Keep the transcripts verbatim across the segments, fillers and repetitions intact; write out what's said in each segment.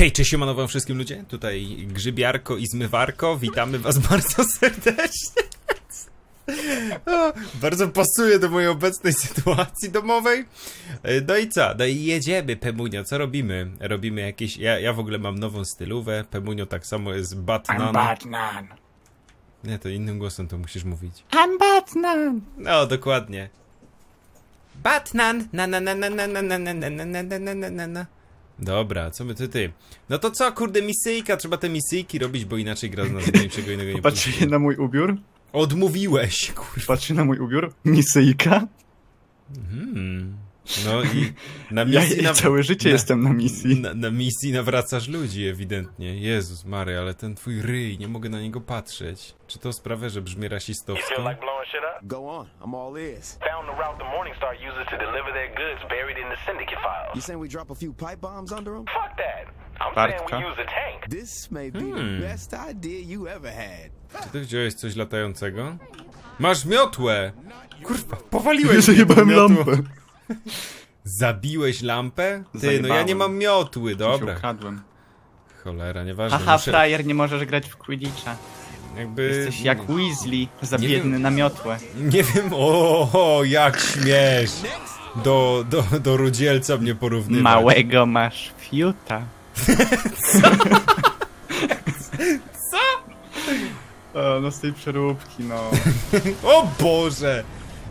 Hej, cześć, siemano wam wszystkim ludzie, tutaj Grzybiarko i Zmywarko, witamy was bardzo serdecznie. O, bardzo pasuje do mojej obecnej sytuacji domowej. No i co? No i jedziemy, Pemunio, co robimy? Robimy jakieś... Ja, ja w ogóle mam nową stylówę, Pemunio tak samo jest Batman. I'm Batman. Nie, to innym głosem to musisz mówić. I'm Batman. No, dokładnie. Batman, na na na na na na na na na na na na na na. Dobra, co my ty ty? No to co, kurde, misyjka, trzeba te misyjki robić, bo inaczej gra z nas niczego innego nie patrzy. Patrzcie na mój ubiór. Odmówiłeś, kurwa. Patrzcie na mój ubiór, misyjka. Hmm. No i na misji... Ja, ja całe życie na, jestem na misji. Na, na misji nawracasz ludzi, ewidentnie. Jezus Mary, ale ten twój ryj, nie mogę na niego patrzeć. Czy to sprawia, że brzmi rasistowsko? Bartka? Hmm. Czy ty widziałeś coś latającego? Masz miotłę! Kurwa, powaliłeś mi to miotło. Zabiłeś lampę? Ty, Zajebałem. No ja nie mam miotły, dobra. Ukradłem. Cholera, nieważne. Aha, muszę... frajer, nie możesz grać w Quidditcha. Jakby... Jesteś jak Weasley, za nie biedny wiem... na miotłę. Nie wiem, o, jak śmiesz. Do, do, do rudzielca mnie porównywać. Małego masz fiuta. Co? Co? O, no z tej przeróbki, no. O Boże!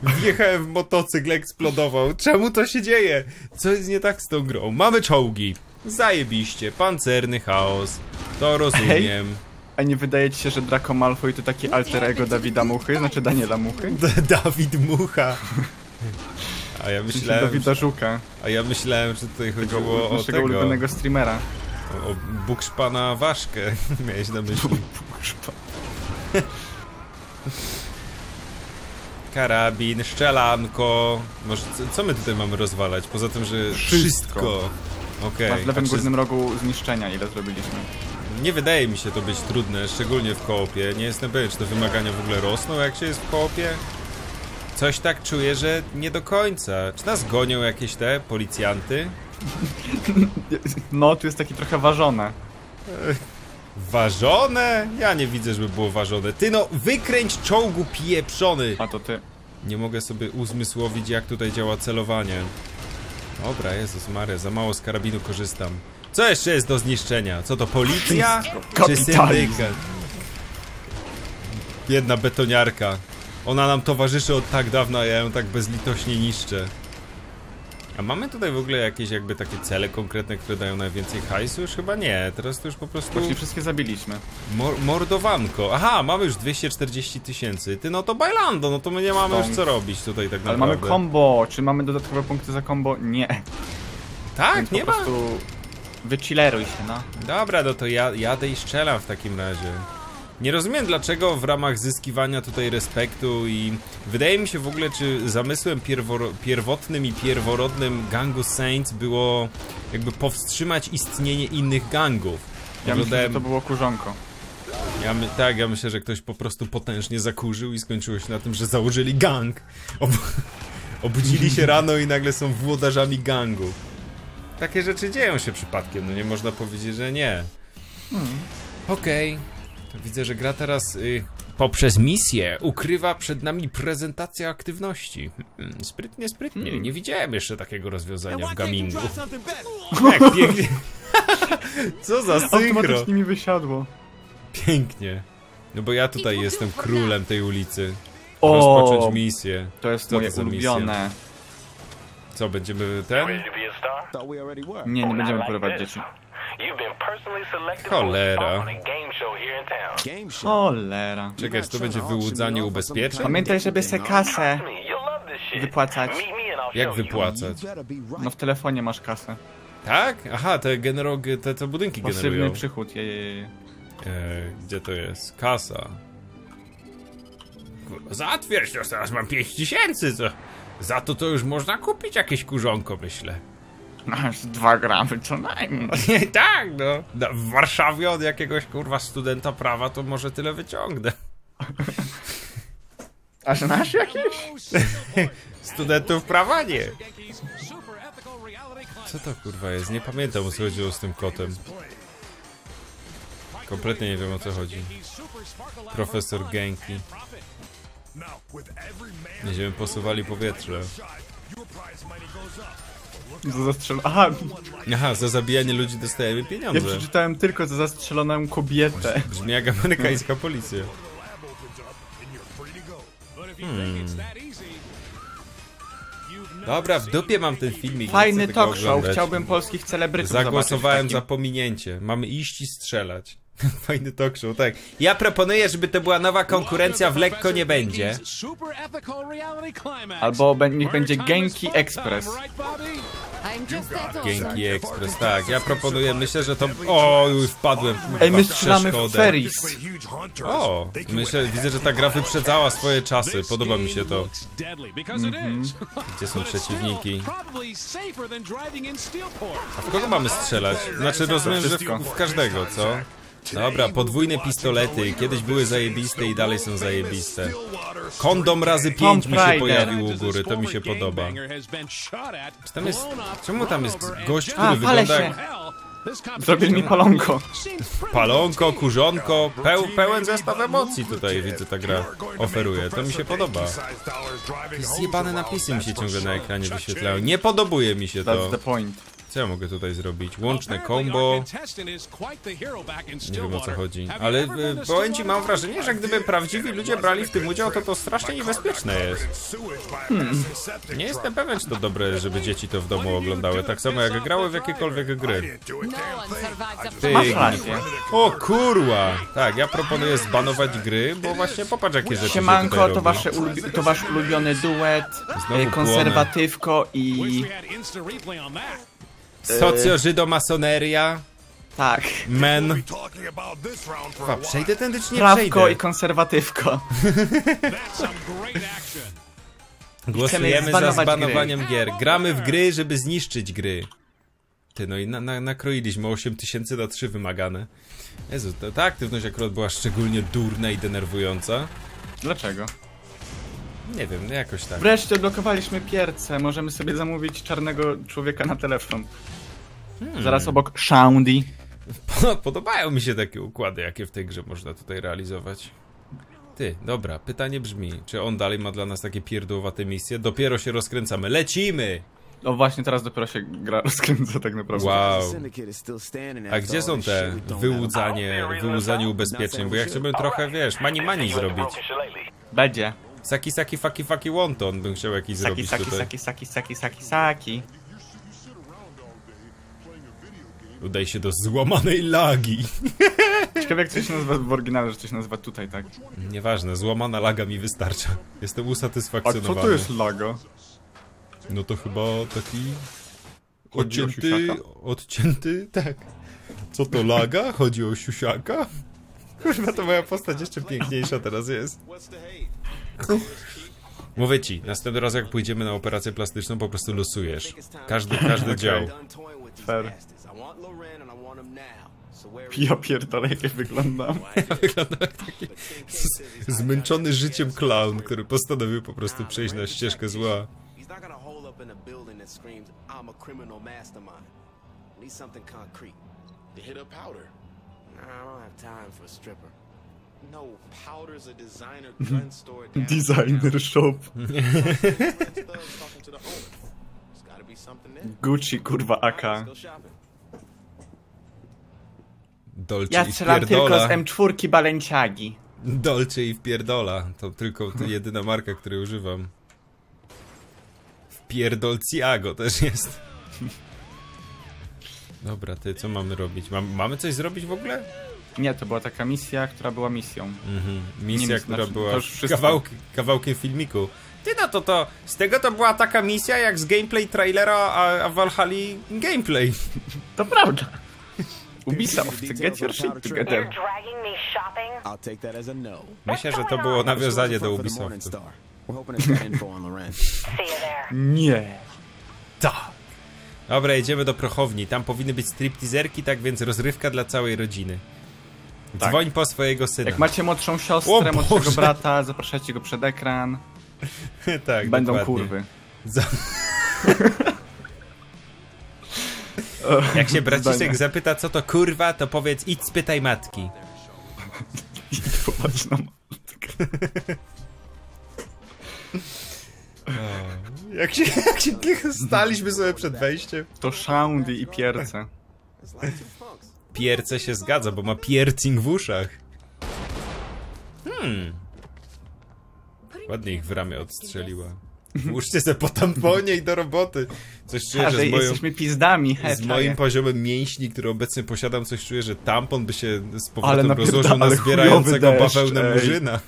Wjechałem w motocykl, eksplodował. Czemu to się dzieje? Co jest nie tak z tą grą? Mamy czołgi. Zajebiście. Pancerny chaos. To rozumiem. Hej. A nie wydaje ci się, że Draco Malfoy to taki alter ego Dawida Muchy? Znaczy Daniela Muchy? D Dawid Mucha. A ja myślałem... Dawida Żuka. A ja myślałem, że tutaj chodziło tego, o tego... ulubionego streamera. O, o Bukszpana Waszkę. Miałeś na myśli. Bukszpan. Karabin, szczelanko. Może, co my tutaj mamy rozwalać? Poza tym, że wszystko. wszystko. Okay. Masz w lewym górnym rogu zniszczenia, ile zrobiliśmy. Nie wydaje mi się to być trudne, szczególnie w koopie. Nie jestem pewien, czy te wymagania w ogóle rosną, jak się jest w koopie. Coś tak czuję, że nie do końca. Czy nas gonią jakieś te policjanty? No, tu jest taki trochę ważone. Ważone? Ja nie widzę, żeby było ważone. Ty no, wykręć czołgu pieprzony! A to ty. Nie mogę sobie uzmysłowić, jak tutaj działa celowanie. Dobra, Jezus Maria, za mało z karabinu korzystam. Co jeszcze jest do zniszczenia? Co to, policja? Czy syndykat? Biedna betoniarka. Ona nam towarzyszy od tak dawna, a ja ją tak bezlitośnie niszczę. A mamy tutaj w ogóle jakieś jakby takie cele konkretne, które dają najwięcej hajsu? Już chyba nie, teraz to już po prostu... Właśnie wszystkie zabiliśmy. Mor mordowanko, aha, mamy już dwieście czterdzieści tysięcy. Ty no to bajlando, no to my nie mamy Stąd. już co robić tutaj tak naprawdę. Ale mamy combo, czy mamy dodatkowe punkty za combo? Nie. Tak, Więc nie po ma? po prostu wychilleruj się, no. Dobra, no to ja jadę i strzelam w takim razie. Nie rozumiem, dlaczego w ramach zyskiwania tutaj respektu i... Wydaje mi się w ogóle, czy zamysłem pierwo- pierwotnym i pierworodnym gangu Saints było jakby powstrzymać istnienie innych gangów. Ja myślę, dałem... że to było kurzonko. Ja my... Tak, ja myślę, że ktoś po prostu potężnie zakurzył i skończyło się na tym, że założyli gang. Ob... Obudzili się rano i nagle są włodarzami gangu. Takie rzeczy dzieją się przypadkiem, no nie można powiedzieć, że nie. Hmm. Okej. Okay. To widzę, że gra teraz y, poprzez misję ukrywa przed nami prezentację aktywności. Hmm, sprytnie, sprytnie. Hmm. Nie widziałem jeszcze takiego rozwiązania w gamingu. Jak pięknie. Co za synchro. Automatycznie mi wysiadło. Pięknie. No bo ja tutaj jestem królem tej ulicy. O, rozpocząć misję. To jest moje ulubione. Co, będziemy ten? Nie, nie będziemy porywać dzieci. Cholera. Cholera. Czekaj, to będzie wyłudzanie ubezpieczeń? Pamiętaj, żeby se kasę wypłacać. Jak wypłacać? No w telefonie masz kasę. Tak? Aha, te, genero, te, te budynki Pasywny generują. Pasywny przychód, je, je, je. E, Gdzie to jest? Kasa. Zatwierdź, no teraz mam pięć tysięcy, co? Za to to już można kupić jakieś kurzonko, myślę. Aż dwa gramy co najmniej. Nie, tak no. no. W Warszawie od jakiegoś kurwa studenta prawa to może tyle wyciągnę. Aż nasz jakiś? Studentów prawa nie. Co to kurwa jest? Nie pamiętam, o co chodziło z tym kotem. Kompletnie nie wiem, o co chodzi. Profesor Genki. Będziemy posuwali powietrze. Za zastrzel... Aha. Aha, za zabijanie ludzi dostajemy pieniądze. Ja przeczytałem tylko za zastrzeloną kobietę. Brzmi jak amerykańska policja. Hmm. Dobra, w dupie mam ten filmik. Fajny talk show, oglądać. Chciałbym polskich celebrytów. Zagłosowałem takim... za pominięcie. Mamy iść i strzelać. Fajny talk show, tak. Ja proponuję, żeby to była nowa konkurencja w Lekko Nie Będzie. Albo niech będzie Genki Express. Genki Express, tak. Ja proponuję, myślę, że to... O, już wpadłem. Ej, my strzelamy w Ferris. O, myślę, widzę, że ta gra wyprzedzała swoje czasy. Podoba mi się to. Mm-hmm. Gdzie są przeciwniki? A w kogo mamy strzelać? Znaczy, rozumiem, że w każdego, co? Dobra, podwójne pistolety. Kiedyś były zajebiste i dalej są zajebiste. Kondom razy pięć mi się pojawił u góry, to mi się podoba. Czy tam jest... Czemu tam jest gość, który A, wygląda jak... Zrobił mi palonko. Palonko, kurzonko, peł, pełen zestaw emocji tutaj, widzę, ta gra oferuje. To mi się podoba. Zjebane napisy mi się ciągle na ekranie wyświetlają. Nie podobuje mi się to. Co ja mogę tutaj zrobić? Łączne combo. Nie wiem, o co chodzi. Ale w pojęciu mam wrażenie, że gdyby prawdziwi ludzie brali w tym udział, to to strasznie niebezpieczne jest. Hmm. Nie jestem pewien, czy to dobre, żeby dzieci to w domu oglądały. Tak samo jak grały w jakiekolwiek gry. Ty, o kurwa! Tak, ja proponuję zbanować gry, bo właśnie popatrz, jakie rzeczy Siemanko, się tutaj to, robi. Wasze to wasz ulubiony duet. Znowu konserwatywko błony. I... Socjo-żydomasoneria. Tak. Men. Chyba, przejdę tędy, czy nie Prawko przejdę? Prawko i konserwatywko. Głosujemy za zbanowaniem gry. gier. Gramy w gry, żeby zniszczyć gry. Ty, no i na, na, nakroiliśmy osiem tysięcy na trzy wymagane. Jezu, to, ta aktywność akurat była szczególnie durna i denerwująca. Dlaczego? Nie wiem, jakoś tak. Wreszcie odblokowaliśmy Pierce. Możemy sobie zamówić czarnego człowieka na telefon. Hmm. Zaraz obok Shaundi. Podobają mi się takie układy, jakie w tej grze można tutaj realizować. Ty, dobra, pytanie brzmi, czy on dalej ma dla nas takie pierdłowate misje? Dopiero się rozkręcamy. Lecimy! No właśnie, teraz dopiero się gra rozkręca tak naprawdę. Wow. A gdzie są te wyłudzanie, wyłudzanie ubezpieczeń? Bo ja chciałbym trochę, wiesz, mani mani zrobić. Będzie. Saki, saki, faki, faki, wonton bym chciał jakiś saki, zrobić saki, tutaj. Saki, saki, saki, saki, saki. Udaj się do złamanej lagi. Ciekawe, jak coś się nazywa w oryginale, że coś nazywa tutaj, tak? Nieważne, złamana laga mi wystarcza. Jestem usatysfakcjonowany. A co to jest laga? No to chyba taki... Odcięty... Odcięty... Tak. Co to laga? Chodzi o siusiaka? Kurwa, to moja postać jeszcze piękniejsza teraz jest. Mówię ci, następny raz jak pójdziemy na operację plastyczną, po prostu losujesz. Każdy, każdy dział. Fair. Ja pierdolę, jak ja wyglądam. Ja wyglądam jak taki z, zmęczony życiem clown, który postanowił po prostu przejść na ścieżkę zła. Designer shop. Gucci, kurwa, A K. Dolce ja strzelam tylko z M cztery balenciagi. Dolce i wpierdola. To tylko to jedyna marka, której używam. Wpierdolciago też jest. Dobra, ty, co mamy robić? Mam, mamy coś zrobić w ogóle? Nie, to była taka misja, która była misją. Mhm. Misja, nie, która znaczy, była kawałki, kawałkiem filmiku. Ty no to to, z tego to była taka misja jak z gameplay trailera, a, a Valhalla gameplay. To prawda. Ubisoft, get your shit together. Myślę, że to było nawiązanie do Ubisoftu. Nie. Tak. Dobra, jedziemy do Prochowni. Tam powinny być striptizerki, tak więc rozrywka dla całej rodziny. Dzwoń tak. po swojego syna. Jak macie młodszą siostrę, młodszego brata, zapraszajcie go przed ekran. Tak, będą dokładnie. kurwy. Za... Jak się braciszek zapyta, co to kurwa, to powiedz, idź spytaj matki. I popatrz na matkę. Jak się, jak się staliśmy sobie przed wejściem. To Shaundi i Pierce. Pierce się zgadza, bo ma piercing w uszach. Hmm. Ładnie ich w ramię odstrzeliła. Włóżcie se po tamponie i do roboty. Coś czuję, ha, że z moją, jesteśmy pizdami. He, z moim poziomem mięśni, który obecnie posiadam, coś czuję, że tampon by się z powrotem rozłożył na zbierającego bawełnę murzyna.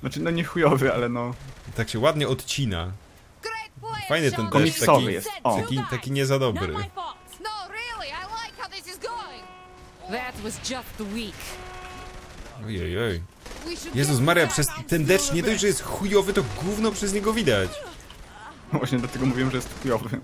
Znaczy, no nie chujowy, ale no... I tak się ładnie odcina. Fajny ten deszcz, taki, jest. Taki, taki nie za dobry. Ojej, ojej. Jezus Maria, przez ten deszcz nie dość, że jest chujowy, to gówno przez niego widać. Właśnie dlatego mówiłem, że jest chujowy.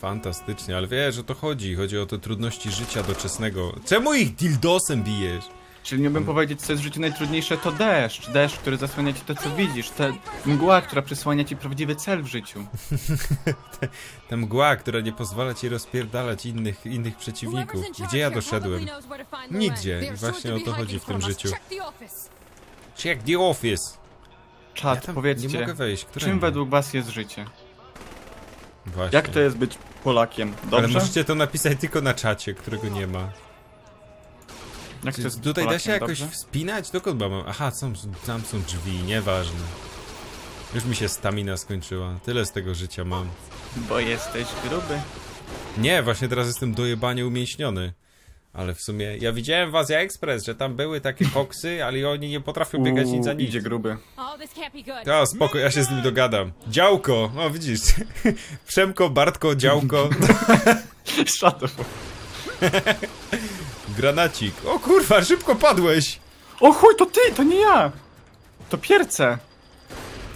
Fantastycznie, ale wiesz, o to chodzi. Chodzi o te trudności życia doczesnego. Czemu ich dildosem bijesz? Czyli nie bym powiedzieć, co jest w życiu najtrudniejsze, to deszcz. Deszcz, który zasłania ci to, co widzisz. Ta mgła, która przysłania ci prawdziwy cel w życiu. Ta mgła, która nie pozwala ci rozpierdalać innych, innych przeciwników. Gdzie ja doszedłem? Nigdzie. I właśnie o to chodzi w tym życiu. Check the office! Czad, ja powiedzcie, nie mogę wejść. Czym według was jest życie? Właśnie. Jak to jest być Polakiem? Dobrze? Ale możecie to napisać tylko na czacie, którego nie ma. Jak to jest tutaj Polakiem, da się jakoś dobrze? Wspinać? Dokąd mam? Aha, są, tam są drzwi, nieważne. Już mi się stamina skończyła. Tyle z tego życia mam. Bo jesteś gruby. Nie, właśnie teraz jestem dojebanie umięśniony. Ale w sumie, ja widziałem w Azja Express, że tam były takie koksy, ale oni nie potrafią biegać nic za nic. Idzie gruby. O, spoko, ja się z nim dogadam. Działko! O, widzisz. Przemko, Bartko, działko. Shadow. Granacik. O kurwa, szybko padłeś! O chuj, to ty, to nie ja! To Pierce!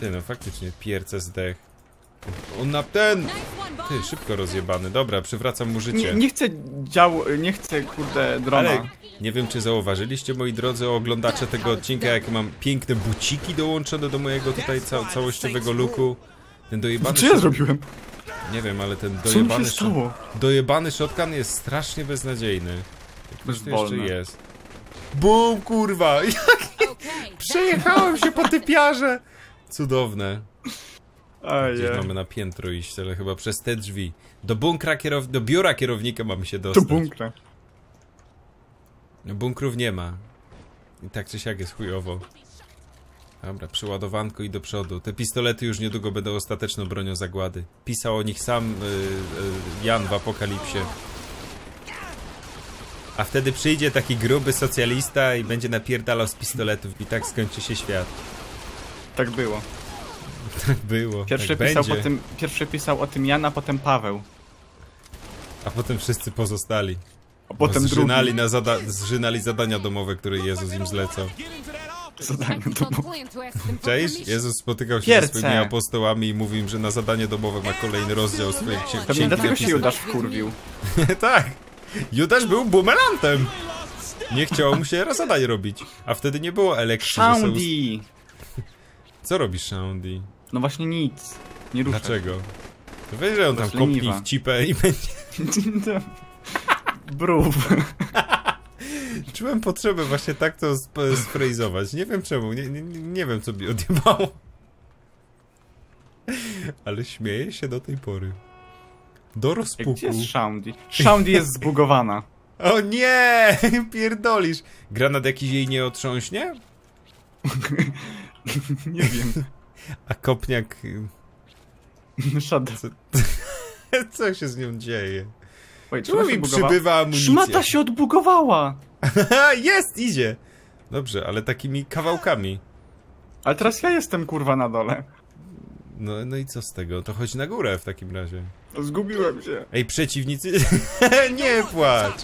Ty, no faktycznie, Pierce zdech. On na ten... Ty, szybko rozjebany. Dobra, przywracam mu życie. Nie, nie chcę dział... nie chcę, kurde, drona. Ale nie wiem, czy zauważyliście, moi drodzy oglądacze tego odcinka, jak mam piękne buciki dołączone do mojego tutaj ca całościowego looku. Ten dojebany... Co ja zrobiłem? Nie wiem, ale ten dojebany... Dojebany shotgun jest strasznie beznadziejny. Jakiś to jeszcze jest. Bum, kurwa! Przejechałem się po typiarze! Cudowne. Gdzieś mamy na piętro iść, ale chyba przez te drzwi. Do bunkra kierow... do biura kierownika mamy się dostać. Do bunkra. No bunkrów nie ma. I tak czy siak jest chujowo. Dobra, przyładowanko i do przodu. Te pistolety już niedługo będą ostateczną bronią zagłady. Pisał o nich sam yy, yy, Jan w Apokalipsie. A wtedy przyjdzie taki gruby socjalista i będzie napierdalał z pistoletów i tak skończy się świat. Tak było. Tak było. Pierwszy, tak pisał, po tym, pierwszy pisał o tym Jan, a potem Paweł. A potem wszyscy pozostali. A potem zżynali, na zada zżynali zadania domowe, które Jezus im zlecał. Zadanie domowe. Cześć? Jezus spotykał się Pierce. ze swoimi apostołami i mówił im, że na zadanie domowe ma kolejny rozdział swojej księgi. Pewnie dlatego się Judasz wkurwił. Tak. Judasz był bumelantem. Nie chciało mu się zadanie robić. A wtedy nie było elektryki. Shaundi! Co robisz, Shaundi? No właśnie nic. Nie ruszaj. Dlaczego? To weź, że on tam kopni w cipę i będzie... Brów. Czułem potrzebę właśnie tak to sfrejzować. Nie wiem czemu. Nie, nie, nie wiem, co mi odjebało. Ale śmieję się do tej pory. Do rozpuku. Gdzie jest Shaundi? Shaundi jest zbugowana. O nie! Pierdolisz. Granat jakiś jej nie otrząśnie? Nie wiem. A kopniak... Szada. Co... Co się z nią dzieje? Oj, czemu mi przybywa amunicja? Szmata się odbugowała! Jest, idzie! Dobrze, ale takimi kawałkami. Ale teraz ja jestem kurwa na dole. No, no i co z tego? To chodź na górę w takim razie. Zgubiłem się. Ej, przeciwnicy... Nie płacz!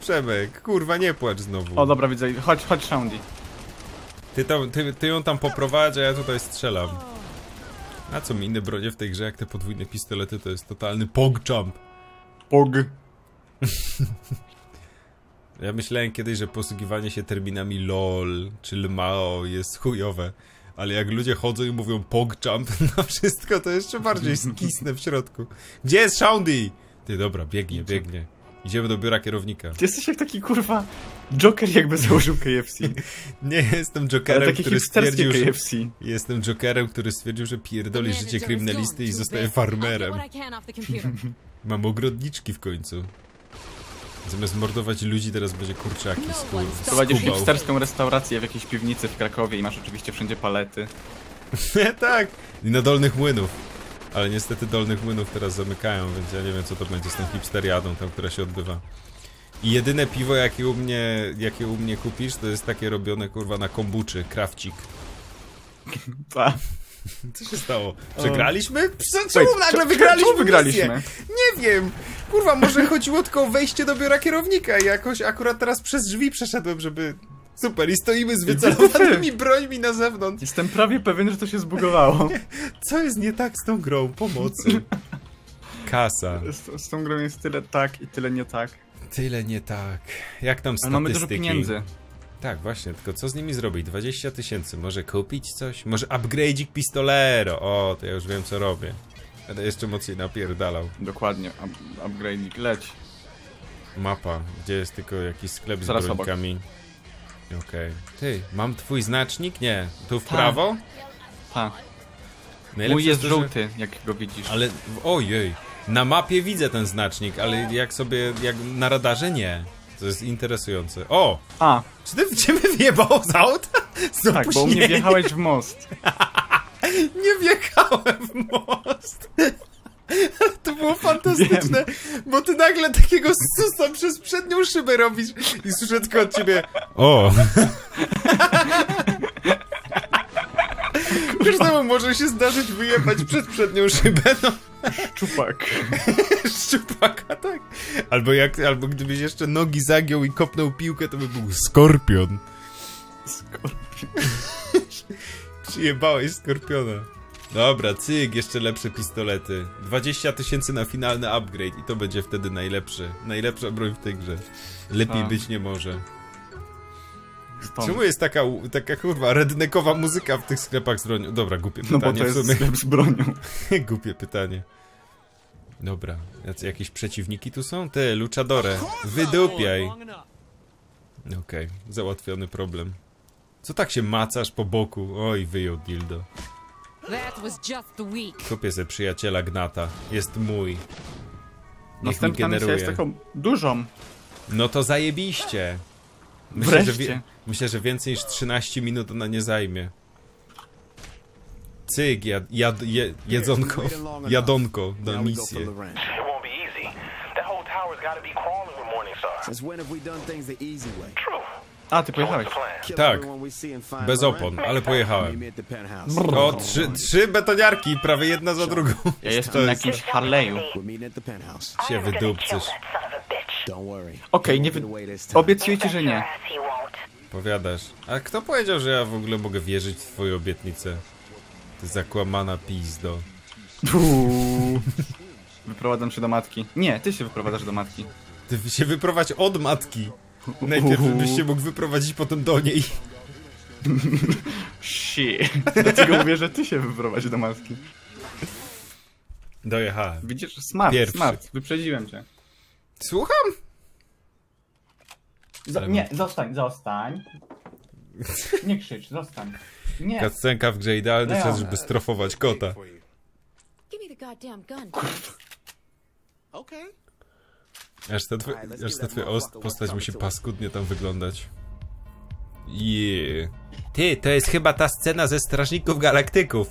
Przemek, kurwa, nie płacz znowu. O, dobra, widzę. Chodź, chodź, Shaundi. Ty, tam, ty, ty ją tam poprowadź, a ja tutaj strzelam. A co mi inne bronie w tej grze, jak te podwójne pistolety, to jest totalny pog-jump. Pog. Ja myślałem kiedyś, że posługiwanie się terminami LOL czy LMAO jest chujowe. Ale jak ludzie chodzą i mówią pog-jump na wszystko, to jeszcze bardziej skisnę w środku. Gdzie jest Shaundi? Ty, dobra, biegnie, biegnie. Idziemy do biura kierownika. Ty jesteś jak taki kurwa Joker, jakby założył K F C. Nie, jestem Jokerem, który stwierdził, że... K F C. Jestem Jokerem, który stwierdził, że pierdoli życie kryminalisty i zostaje farmerem. Mam ogrodniczki w końcu. Zamiast mordować ludzi, teraz będzie kurczaki z kubą. Prowadzisz hipsterską restaurację w jakiejś piwnicy w Krakowie i masz oczywiście wszędzie palety. Tak! I na Dolnych Młynów. Ale niestety Dolnych Młynów teraz zamykają, więc ja nie wiem, co to będzie z tą hipsteriadą tam, która się odbywa. I jedyne piwo, jakie u mnie, jakie u mnie kupisz, to jest takie robione, kurwa, na kombuczy, krawcik. Pa. Co się stało? Przegraliśmy? Czemu nagle wygraliśmy? wygraliśmy? Nie wiem. Kurwa, może chodziło tylko o wejście do biura kierownika i jakoś akurat teraz przez drzwi przeszedłem, żeby... Super, i stoimy z wycelowanymi brońmi na zewnątrz. Jestem prawie pewien, że to się zbugowało. Co jest nie tak z tą grą? Pomocy. Kasa. Z, z tą grą jest tyle tak i tyle nie tak. Tyle nie tak. Jak tam statystyki? Ale mamy dużo pieniędzy. Tak, właśnie, tylko co z nimi zrobić? dwadzieścia tysięcy. Może kupić coś? Może upgrade'ik pistolero. O, to ja już wiem, co robię. Będę jeszcze mocniej napierdalał. Dokładnie, Up upgrade'ik. Leć. Mapa, gdzie jest tylko jakiś sklep zaraz z brońkami. Obok. Okej. Okay. Ty, mam twój znacznik? Nie. Tu w Ta. prawo? Tak. Mój jest to, że... żółty, jak go widzisz. Ale, ojej, na mapie widzę ten znacznik, ale jak sobie, jak na radarze nie. To jest interesujące. O! A! Czy ty ciebie wjebało z auta? Z tak, bo mnie wjechałeś w most. Nie wjechałem w most. To było fantastyczne, Wiem. bo ty nagle takiego susa przez przednią szybę robisz i słyszę tylko od ciebie o. Każdemu może się zdarzyć wyjechać przez przednią szybę, no. Szczupak. Szczupaka, tak. Albo, jak, albo gdybyś jeszcze nogi zagiął i kopnął piłkę, to by był skorpion. Skorpion. Przyjebałeś skorpiona. Dobra, cyk, jeszcze lepsze pistolety. dwadzieścia tysięcy na finalny upgrade i to będzie wtedy najlepszy. Najlepsza broń w tej grze. Lepiej A. być nie może. Stąd. Czemu jest taka, taka kurwa redneckowa muzyka w tych sklepach z bronią? Dobra, głupie pytanie. No bo to jest w sumie sklep z bronią. Głupie pytanie. Dobra, jakieś przeciwniki tu są? Ty, luchadorę, wydupiaj. Okej, okay, załatwiony problem. Co tak się macasz po boku? Oj, wyjął dildo. Kupię sobie przyjaciela Gnata. Jest mój. Niech mi generuje. Jest taką dużą. No to zajebiście. Myślę że, myślę, że więcej niż trzynaście minut ona nie zajmie. Cyg, jad, jad, je, jedzonko, jadonko do misji. A, ty pojechałeś. Tak, bez opon, ale pojechałem. Brrr. O, trzy, trzy betoniarki, prawie jedna za drugą. Ja jestem na jakimś Harley'u. Się wydupcysz. Okej, okay, nie wy... obiecujcie, że nie. Powiadasz. A kto powiedział, że ja w ogóle mogę wierzyć w twoje obietnice? Ty zakłamana pizdo. Wyprowadzam się do matki. Nie, ty się wyprowadzasz do matki. Ty się wyprowadź od matki. Najpierw byś się mógł wyprowadzić, potem do niej. Shit. Dlatego mówię, że ty się wyprowadź do matki. Dojechałem. Widzisz, smart, Pierwszy. smart. Wyprzedziłem cię. Słucham? Z nie, zostań, zostań. Nie krzycz, zostań. Nie. Kaccenka w grze idealny czas, żeby strofować kota. Okej. Aż ta, twoja, aż ta twoja postać musi paskudnie tam wyglądać. Yeah. Ty, to jest chyba ta scena ze Strażników Galaktyków.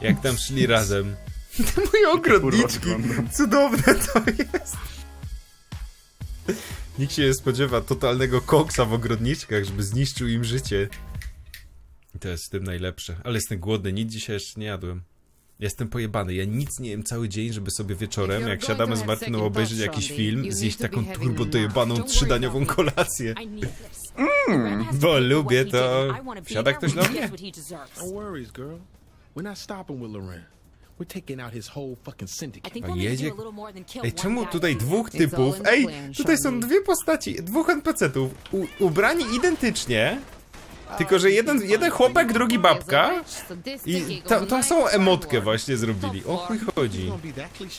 Jak tam szli razem. Te moje ogrodniczki, cudowne to jest. Nikt się nie spodziewa totalnego koksa w ogrodniczkach, żeby zniszczył im życie. I to jest w tym najlepsze. Ale jestem głodny, nic dzisiaj jeszcze nie jadłem. Jestem pojebany, ja nic nie jem cały dzień, żeby sobie wieczorem, jak siadamy z Martyną obejrzeć jakiś film, zjeść taką turbo dojebaną trzydaniową kolację. Mmm, bo lubię to. Wsiada ktoś do mnie? Jedzie... Ej, czemu tutaj dwóch typów? Ej, tutaj są dwie postaci, dwóch N P C-tów, ubrani identycznie. Tylko, że jeden, jeden chłopak, drugi babka. I ta, tą samą emotkę właśnie zrobili. O chuj chodzi.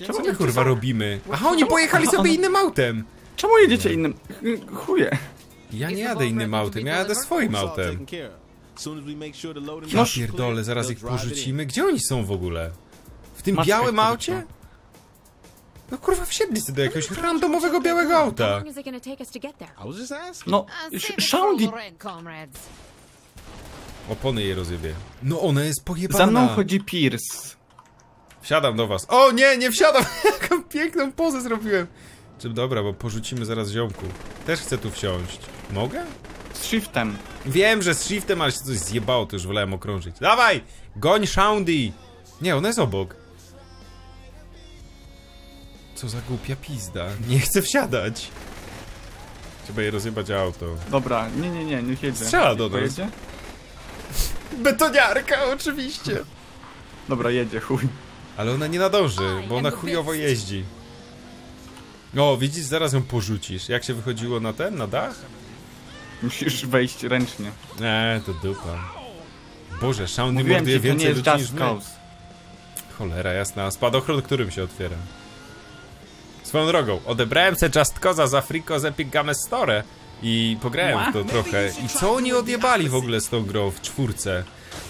Czemu my kurwa robimy? Aha, oni pojechali sobie innym autem. Czemu jedziecie innym? Chuje. Ja nie jadę innym autem, ja jadę swoim autem. Ja pierdolę, zaraz ich porzucimy. Gdzie oni są w ogóle? W tym białym aucie? No kurwa, wsiedli sobie do jakiegoś randomowego białego auta. No, Shaundi. Opony jej rozjebie. No ona jest pojebana. Za mną chodzi Pierce. Wsiadam do was. O nie, nie wsiadam. Jaką piękną pozę zrobiłem. Dobra, bo porzucimy zaraz ziomku. Też chcę tu wsiąść. Mogę? Z shiftem. Wiem, że z shiftem, ale się coś zjebało, to już wolałem okrążyć. Dawaj! Goń Shaundi! Nie, ona jest obok. Co za głupia pizda. Nie chcę wsiadać. Trzeba jej rozjebać auto. Dobra, nie, nie, nie, niech jedzie. Strzela do nas. Betoniarka, oczywiście. Dobra, jedzie, chuj. Ale ona nie nadąży, bo ona chujowo jeździ. O, widzisz, zaraz ją porzucisz. Jak się wychodziło na ten, na dach? Musisz wejść ręcznie. Eee, to dupa. Boże, Shaundi morduje więcej ludzi niż my. Cholera jasna, spadochron, którym się otwiera. Swoją drogą, odebrałem se Just Cause'a z Afriko z Epic Gamestore i pograłem w to trochę. I co oni odjebali w ogóle z tą grą w czwórce?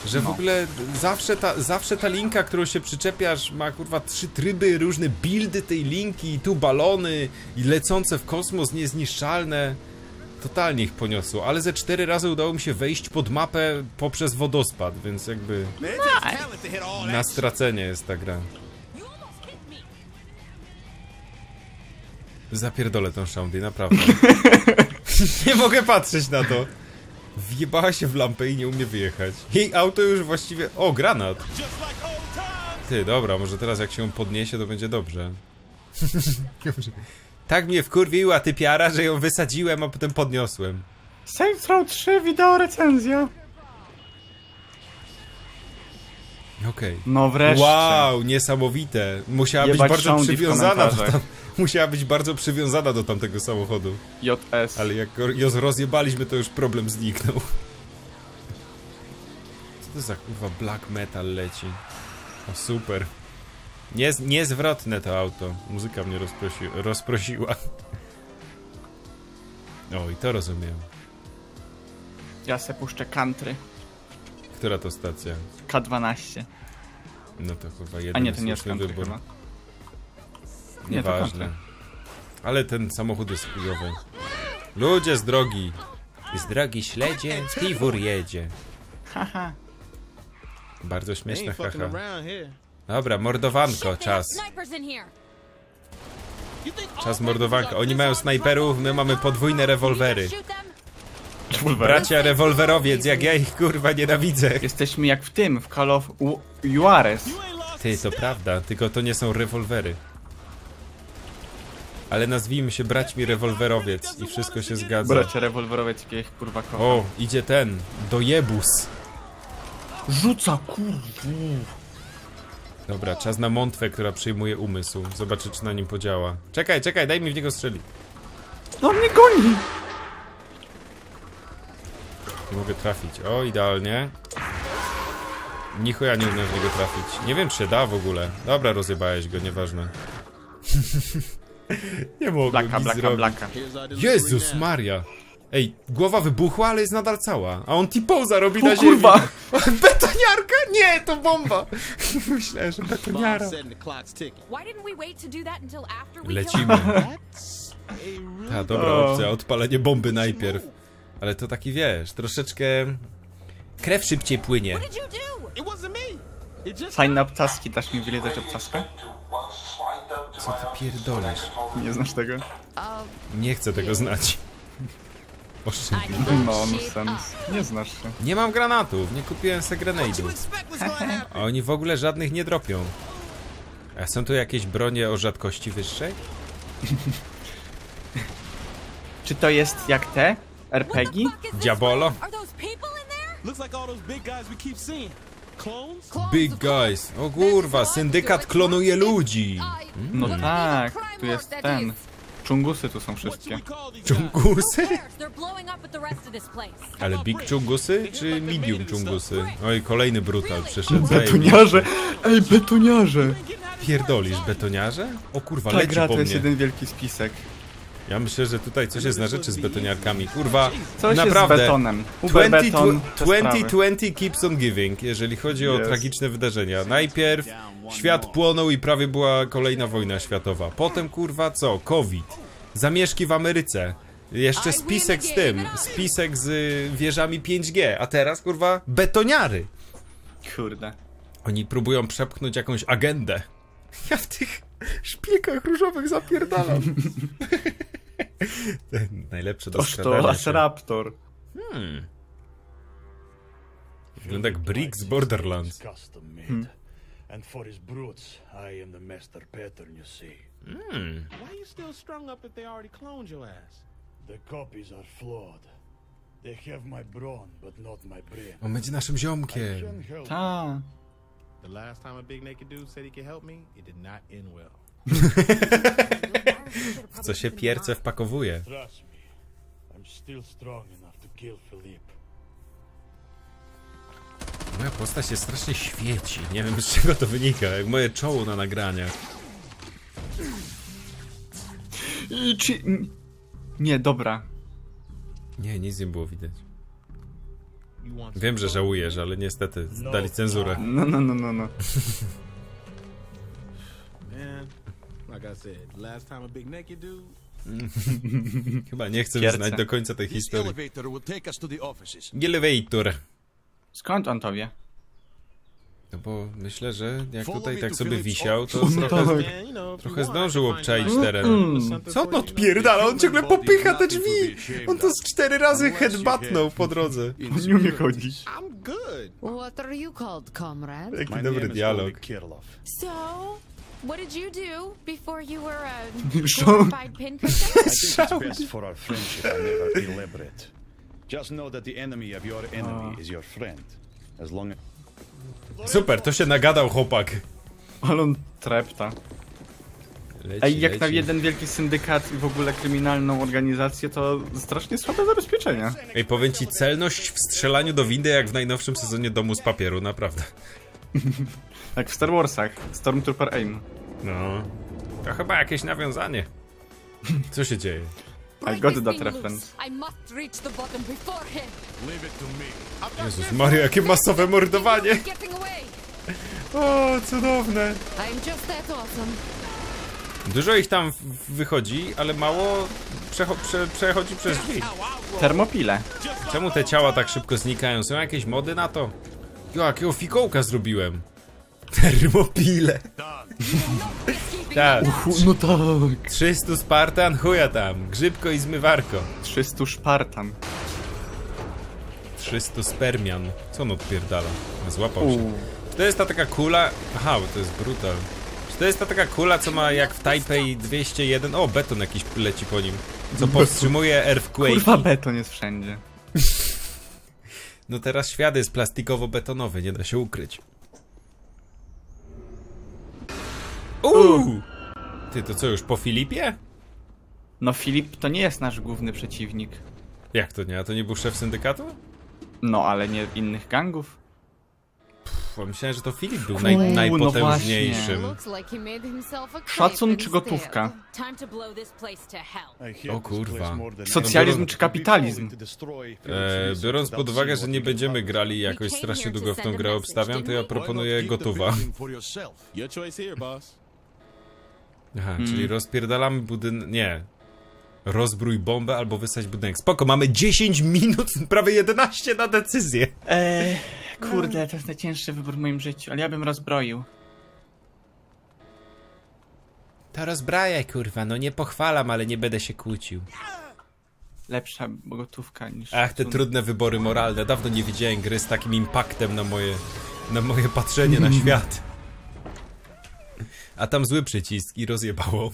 Że w ogóle zawsze ta, zawsze ta linka, którą się przyczepiasz, ma kurwa trzy tryby, różne buildy tej linki, i tu balony, i lecące w kosmos, niezniszczalne. Totalnie ich poniosło, ale ze cztery razy udało mi się wejść pod mapę poprzez wodospad, więc jakby na stracenie jest ta gra. Zapierdolę tą Shaundi, naprawdę. Nie mogę patrzeć na to. Wjebała się w lampę i nie umie wyjechać. Jej auto już właściwie... O, granat! Ty, dobra, może teraz jak się ją podniesie, to będzie dobrze. Tak mnie wkurwiła typiara, że ją wysadziłem, a potem podniosłem. Saints Row trzy, wideo recenzja. Okej. No wreszcie. Wow, niesamowite. Musiała być bardzo przywiązana do tam... Musiała być bardzo przywiązana do tamtego samochodu. J S. Ale jak ją rozjebaliśmy, to już problem zniknął. Co to za kurwa black metal leci? O super. Nie, niezwrotne to auto. Muzyka mnie rozprosi, rozprosiła. O, i to rozumiem. Ja se puszczę country. Która to stacja? K dwanaście. No to chyba jeden. A nie, to nie jest country wybór. Chyba. Nieważne. Nie, ale ten samochód jest chujowy. Ludzie z drogi. Z drogi śledzie, piwór jedzie. Haha. Bardzo śmieszne haha. Dobra, mordowanko, czas. Czas mordowanko. Oni mają snajperów, my mamy podwójne rewolwery. Bracia rewolwerowiec, jak ja ich kurwa nienawidzę. Jesteśmy jak w tym, w Call of Juarez. Ty, to prawda, tylko to nie są rewolwery. Ale nazwijmy się braćmi rewolwerowiec i wszystko się zgadza. Bracia rewolwerowiec, jak ja ich kurwa kocham. O, idzie ten, dojebus. Rzuca kurwa. Dobra, czas na mątwę, która przyjmuje umysł. Zobaczę, czy na nim podziała. Czekaj, czekaj, daj mi w niego strzelić. No mnie goni! Nie mogę trafić. O, idealnie. Ni chuja nie umiem w niego trafić. Nie wiem, czy się da w ogóle. Dobra, rozjebałeś go, nieważne. Nie mogę blaka, nic blaka, blaka. Jezus Maria! Ej, głowa wybuchła, ale jest nadal cała. A on T-poza robi na ziemi. Kurwa! Betoniarka? Nie, to bomba! Myślałem, że betoniara. Lecimy. Ta, dobra opcja, odpalenie bomby najpierw. Ale to taki, wiesz, troszeczkę... Krew szybciej płynie. Fajne obcaski, dasz mi wyletać obcaskę? Co ty pierdolisz? Nie znasz tego? Nie chcę tego znać. Nonsens. Nie znasz się. Nie mam granatów, nie kupiłem se grenade'ów. A oni w ogóle żadnych nie dropią. A są tu jakieś bronie o rzadkości wyższej? Czy to jest jak te? R P G? Diabolo? Big guys. O kurwa, syndykat klonuje ludzi. No tak, tu jest ten. Czungusy tu są wszystkie. Czungusy? Ale big czungusy czy medium czungusy? Oj, kolejny brutal przyszedł. Betoniarze! Ej, betoniarze! Pierdolisz, betoniarze? O kurwa, leci po mnie. To jest jeden wielki spisek. Ja myślę, że tutaj coś jest na rzeczy z betoniarkami. Kurwa, coś naprawdę jest z betonem. dwadzieścia dwadzieścia keeps on giving, jeżeli chodzi o yes. tragiczne wydarzenia. Najpierw świat płonął i prawie była kolejna wojna światowa. Potem, kurwa, co? COVID. Zamieszki w Ameryce. Jeszcze spisek z tym. Spisek z wieżami pięć G. A teraz, kurwa, betoniary. Kurde. Oni próbują przepchnąć jakąś agendę. Ja w tych szpilkach różowych zapierdalam. Najlepsze do skradania. To aż raptor. Hmm. Wygląda jak Brick z Borderlands. Hmm. Hmm. On będzie naszym ziomkiem. Ta. The last time a big naked dude said he could help me, it did not end well. W co się Pierce wpakowuje? Moja postać się strasznie świeci. Nie wiem, z czego to wynika. Jak moje czoło na nagraniach. Czy... Nie, dobra. Nie, nic nie było widać. Wiem, że żałujesz, ale niestety dali cenzurę. No, no, no, no, no. Chyba nie chcę znać do końca tej historii. Elevator. Skąd on to wie? No bo myślę, że jak tutaj tak sobie wisiał, to trochę, trochę zdążył obczaić teren. Co on odpierdala? On ciągle popycha te drzwi! On to z cztery razy headbatnął po drodze. On nie umie chodzić. Jaki dobry dialog. Super, to się nagadał chłopak. Ale on trepta. Leci, Ej, jak leci. na jeden wielki syndykat i w ogóle kryminalną organizację, to strasznie słabe zabezpieczenia. Ej, powiem ci, celność w strzelaniu do windy jak w najnowszym sezonie Domu z Papieru, naprawdę. Jak w Star Warsach, Stormtrooper aim. No, to chyba jakieś nawiązanie. Co się dzieje? I got that reference. Jezus Maria, jakie masowe mordowanie! O, cudowne! Dużo ich tam wychodzi, ale mało przecho prze przechodzi przez drzwi. Termopile. Czemu te ciała tak szybko znikają? Są jakieś mody na to? Jo, jakiego fikołka zrobiłem? Termopile. Tak. No tak. trzysta Spartan, chuja tam. Grzybko i zmywarko. trzysta Spartan. trzysta Spermian. Co on odpierdala? Złapał U. się. Czy to jest ta taka kula? Aha, bo to jest brutal. Czy to jest ta taka kula, co ma jak w Taipei dwieście jeden? O, beton jakiś leci po nim. Co powstrzymuje earthquake. Kurwa, beton jest wszędzie. No teraz świat jest plastikowo-betonowy, nie da się ukryć. Uuu! Ty, to co już, po Filipie? No Filip to nie jest nasz główny przeciwnik. Jak to nie? A to nie był szef syndykatu? No, ale nie innych gangów. Pff, myślałem, że to Filip był naj, najpotężniejszym. Szacun czy gotówka? O kurwa. Socjalizm czy kapitalizm? E, biorąc pod uwagę, że nie będziemy grali jakoś strasznie długo w tą grę, obstawiam, to ja proponuję gotowa. Aha, hmm. czyli rozpierdalamy budynek. Nie. Rozbrój bombę albo wysadź budynek. Spoko, mamy dziesięć minut, prawie jedenaście na decyzję. Eee, kurde, to jest najcięższy wybór w moim życiu, ale ja bym rozbroił. To rozbrajaj, kurwa, no nie pochwalam, ale nie będę się kłócił. Lepsza gotówka niż... Ach, te trudne wybory moralne. Dawno nie widziałem gry z takim impaktem na moje, na moje patrzenie na świat. A tam zły przycisk i rozjebało.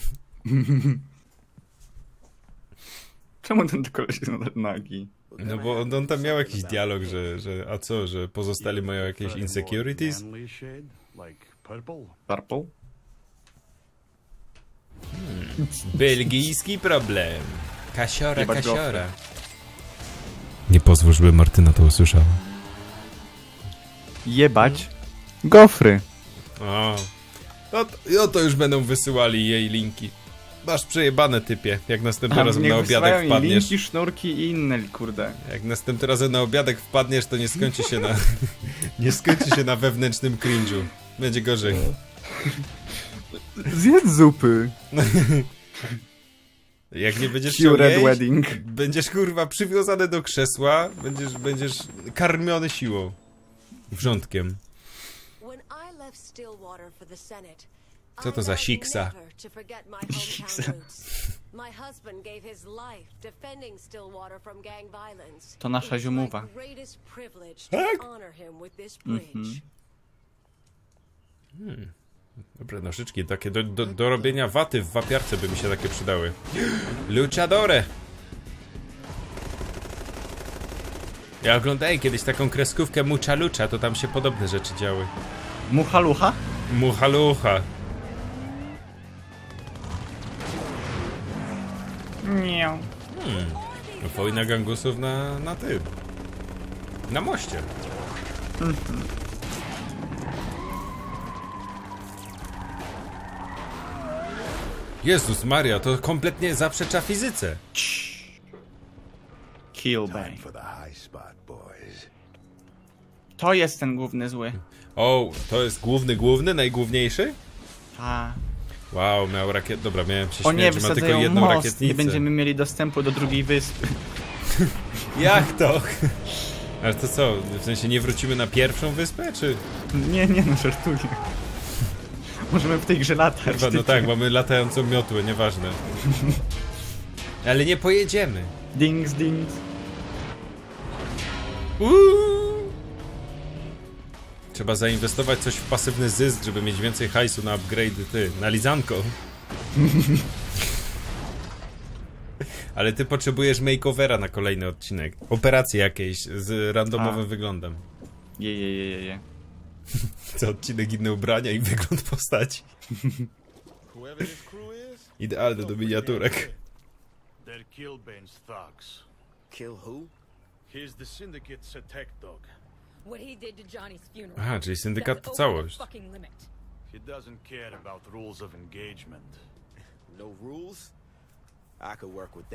Czemu ten koleś jest nadal nagi? No bo on, on tam miał jakiś dialog, że, że a co, że pozostali mają jakieś insecurities? Purple? Hmm. Belgijski problem. Kasiora, nie kasiora. Nie pozwól, żeby Martyna to usłyszała. Jebać gofry. O. No to, no to już będą wysyłali jej linki. Masz przejebane, typie, jak następnym razem na obiadek wpadniesz. Linki, sznurki i inne, kurde. Jak następnym razem na obiadek wpadniesz, to nie skończy się na... nie skończy się na wewnętrznym cringe'u. Będzie gorzej. Zjedz zupy. Jak nie będziesz chciał jeść, będziesz, kurwa, przywiązany do krzesła, będziesz, będziesz karmiony siłą. Wrzątkiem. Co to za siksa? Siksa. To nasza ziomuwa. Tak? Mhm. Hmm. Dobre nożyczki, takie do, do, do robienia waty w wapiarce by mi się takie przydały. Luchadore! Ja oglądałem kiedyś taką kreskówkę Muchalucha, to tam się podobne rzeczy działy. Muchalucha? Muchalucha. Nie. Hmm. Wojna gangusów na, na tym. Na moście. Mhm. Jezus Maria, to kompletnie zaprzecza fizyce. Kill bang. To jest ten główny zły. O, to jest główny, główny, najgłówniejszy? A. Wow, miał rakiet. Dobra, miałem się śmiać, że ma tylko jedną most, rakietnicę. Nie będziemy mieli dostępu do drugiej wyspy. Jak to? Ale to co, w sensie nie wrócimy na pierwszą wyspę, czy? Nie, nie, no żartuję. Możemy w tej grze latać. Chyba, no tak, mamy latającą miotłę, nieważne. Ale nie pojedziemy. Dings, dings. Uuu. Trzeba zainwestować coś w pasywny zysk, żeby mieć więcej hajsu na upgrade'y, ty, na lizanko. Ale ty potrzebujesz makeovera na kolejny odcinek. Operacje jakieś z randomowym A. wyglądem. Je, je, je, je, je. Co odcinek inne ubrania i wygląd postaci. Idealny do miniaturek. Aha, czyli syndykat to całość.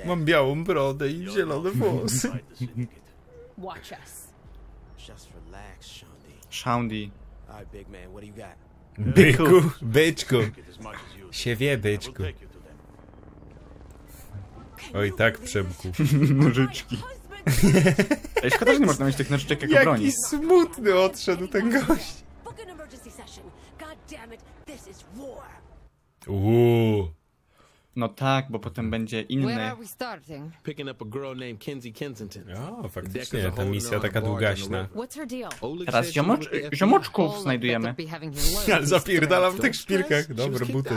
Mam białą brodę i zielone włosy. Shaundi. Byku, byczku. Się wie, byczku. Oj tak, Przemku. Nożyczki. Ej, szkoda, że nie można mieć tych nożyczek jako broni. Jaki smutny odszedł ten gość. Uuu. No tak, bo potem będzie inny. O, faktycznie, ta misja taka długaśna. Teraz ziomoc ziomoczków znajdujemy. Ale zapierdalam w tych szpilkach. Dobre buty.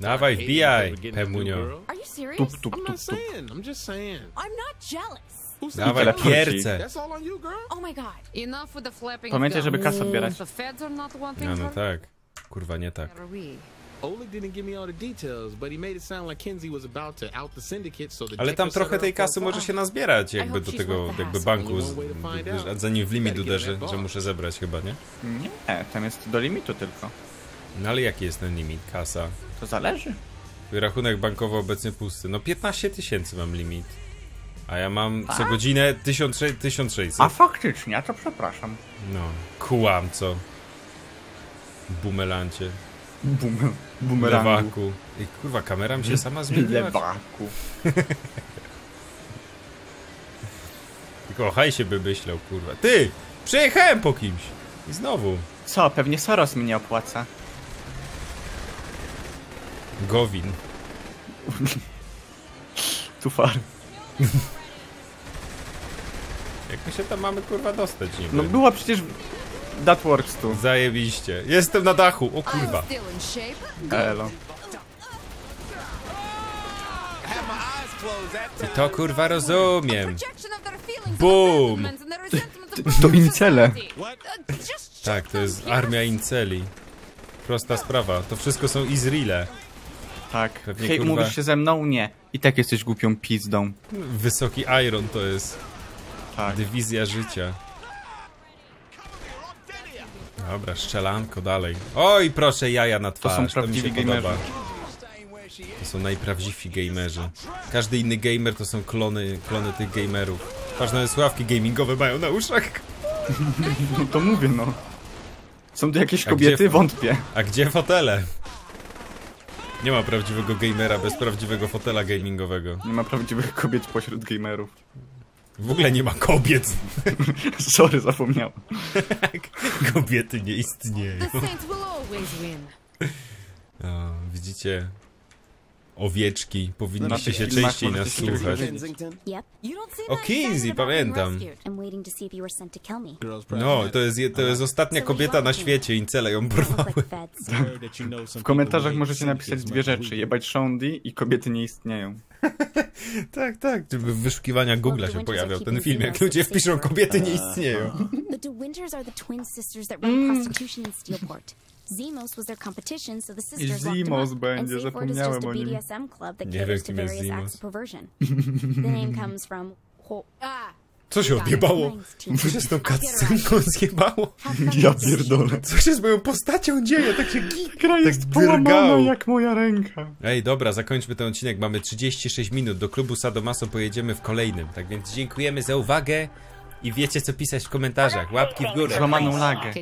Dawaj, wbijaj, Pemunio. Tup, tup, tup, tup. Dawaj, pierce. Pamiętaj, żeby kasę odbierać. No, no tak. Kurwa, nie tak. Ale tam trochę tej kasy może się nazbierać, jakby do tego jakby banku, z, zanim w limit uderzy, że muszę zebrać chyba, nie? Nie, tam jest do limitu tylko. No ale jaki jest ten limit, kasa? To zależy. Rachunek bankowy obecnie pusty, no piętnaście tysięcy mam limit. A ja mam co godzinę tysiąc sześćset. A faktycznie, a to przepraszam. No, kłamco. Bumelancie. Bum, bumerangu. Lewaku. I kurwa, kamera mi się sama zmieniła. Lewaku. Tylko haj się by myślał, kurwa. Ty! Przejechałem po kimś! I znowu. Co? Pewnie Soros mnie opłaca. Gowin. Tufar. Jak my się tam mamy, kurwa, dostać niby? No była przecież... That works tu. Zajebiście. Jestem na dachu. O kurwa. Elo. I to kurwa rozumiem. Boom. To incele. Tak, to jest armia inceli. prosta sprawa. To wszystko są Izrile. Tak. Pewnie, hej, kurwa... mówisz się ze mną? Nie. I tak jesteś głupią pizdą. Wysoki Iron to jest. Tak. Dywizja życia. Dobra, strzelanko dalej. Oj, proszę, jaja na twarz. To są prawdziwi gamerzy. To są najprawdziwi gamerzy. Każdy inny gamer to są klony, klony tych gamerów. Ważne sławki gamingowe mają na uszach. No to mówię, no. Są tu jakieś kobiety? A gdzie, wątpię. A gdzie fotele? Nie ma prawdziwego gamera bez prawdziwego fotela gamingowego. Nie ma prawdziwych kobiet pośród gamerów. W ogóle nie ma kobiet. Sorry, zapomniałem. Kobiety nie istnieją. O, widzicie? Owieczki, powinniście się częściej nas słuchać. O Kizzy, pamiętam. No, to jest, to jest ostatnia kobieta na świecie i cele ją porwały. W komentarzach możecie napisać dwie rzeczy. Jebać Shaundi i kobiety nie istnieją. Tak, tak. W wyszukiwaniach Google'a się pojawiał ten film, jak ludzie wpiszą kobiety nie istnieją. Zemos was their competition, so the sisters locked him up, and Seaford is just a B D S M club that caters to various acts of perversion. The name comes from... Co się odjebało? Co się z tą cutscenką zjebało? Ja pierdolę. Co się z moją postacią dzieje? Takie gra jest tak połamana jak moja ręka. Ej, dobra, zakończmy ten odcinek. Mamy trzydzieści sześć minut. Do klubu Sadomaso pojedziemy w kolejnym. Tak więc dziękujemy za uwagę. I wiecie co pisać w komentarzach. Łapki w górę. Złamaną lagę.